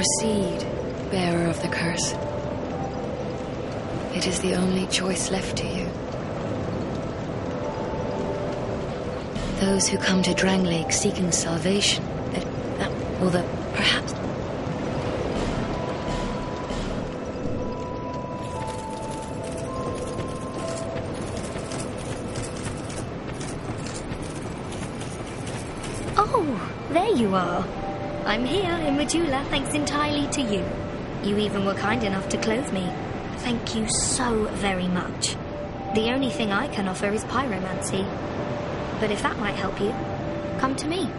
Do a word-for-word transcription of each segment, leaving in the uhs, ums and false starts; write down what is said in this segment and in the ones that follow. Proceed, bearer of the curse. It is the only choice left to you. Those who come to Drangleic seeking salvation, that, that, or that perhaps... Oh, there you are. I'm here in Majula, thanks entirely to you. You even were kind enough to clothe me. Thank you so very much. The only thing I can offer is pyromancy. But if that might help you, come to me.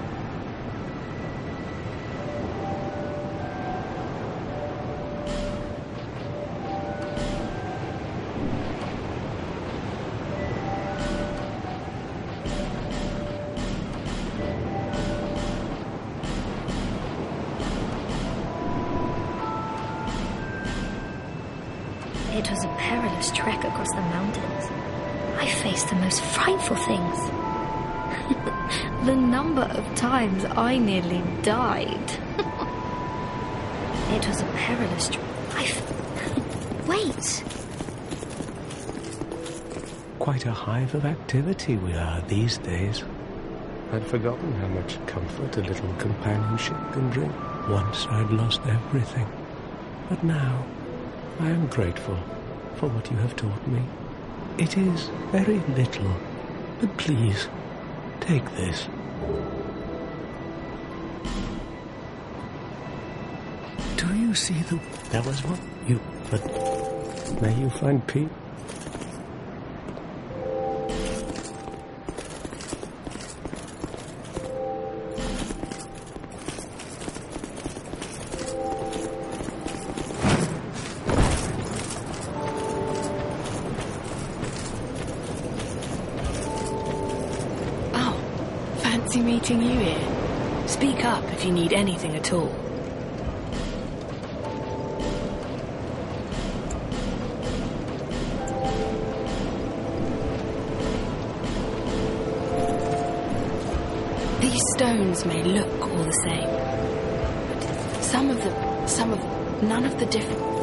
It was a perilous trek across the mountains. I faced the most frightful things. The number of times I nearly died. It was a perilous trek. Wait! Quite a hive of activity we are these days. I'd forgotten how much comfort a little companionship can bring. Once I'd lost everything. But now... I am grateful for what you have taught me. It is very little, but please, take this. Do you see the... There was one you... But may you find peace. Meeting you here. Speak up if you need anything at all. These stones may look all the same, but some of them, some of them, none of the different.